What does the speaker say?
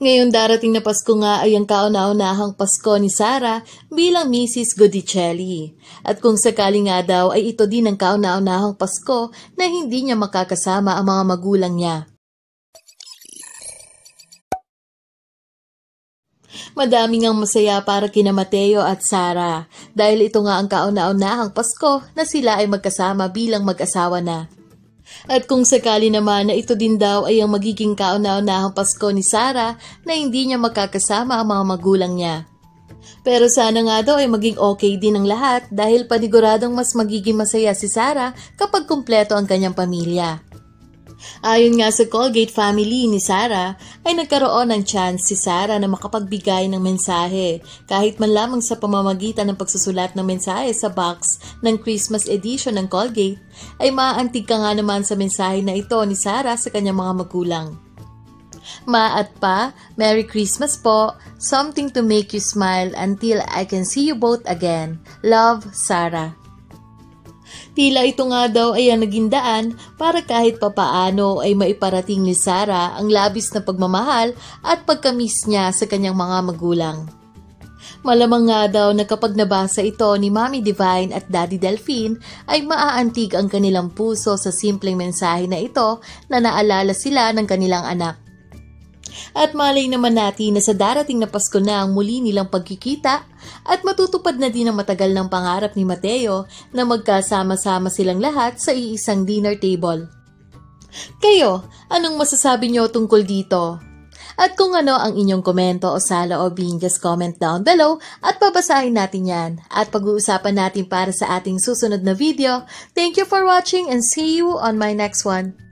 Ngayong darating na Pasko nga ay ang kauna-unahang Pasko ni Sarah bilang Mrs. Guidicelli. At kung sakali nga daw ay ito din ang kauna-unahang Pasko na hindi niya makakasama ang mga magulang niya. Madaming ang masaya para kina Mateo at Sarah dahil ito nga ang kauna-unahang Pasko na sila ay magkasama bilang mag-asawa na. At kung sakali naman na ito din daw ay ang magiging kauna-unahang Pasko ni Sarah na hindi niya makakasama ang mga magulang niya. Pero sana nga daw ay maging okay din ang lahat dahil paniguradong mas magiging masaya si Sarah kapag kumpleto ang kanyang pamilya. Ayon nga sa Colgate family ni Sarah, ay nagkaroon ng chance si Sarah na makapagbigay ng mensahe kahit man lamang sa pamamagitan ng pagsusulat ng mensahe sa box ng Christmas edition ng Colgate, ay maaantig ka nga naman sa mensahe na ito ni Sarah sa kanyang mga magulang. Ma at pa, Merry Christmas po, something to make you smile until I can see you both again. Love, Sarah. Tila ito nga daw ay ang naging daan para kahit papaano ay maiparating ni Sarah ang labis na pagmamahal at pagkamiss niya sa kanyang mga magulang. Malamang nga daw na kapag nabasa ito ni Mami Divine at Daddy Delphine ay maaantig ang kanilang puso sa simpleng mensahe na ito na naalala sila ng kanilang anak. At malay naman natin na sa darating na Pasko na ang muli nilang pagkikita at matutupad na din ang matagal ng pangarap ni Mateo na magkasama-sama silang lahat sa iisang dinner table. Kayo, anong masasabi nyo tungkol dito? At kung ano ang inyong komento o sala o bean, just comment down below at babasahin natin yan at pag-uusapan natin para sa ating susunod na video. Thank you for watching and see you on my next one.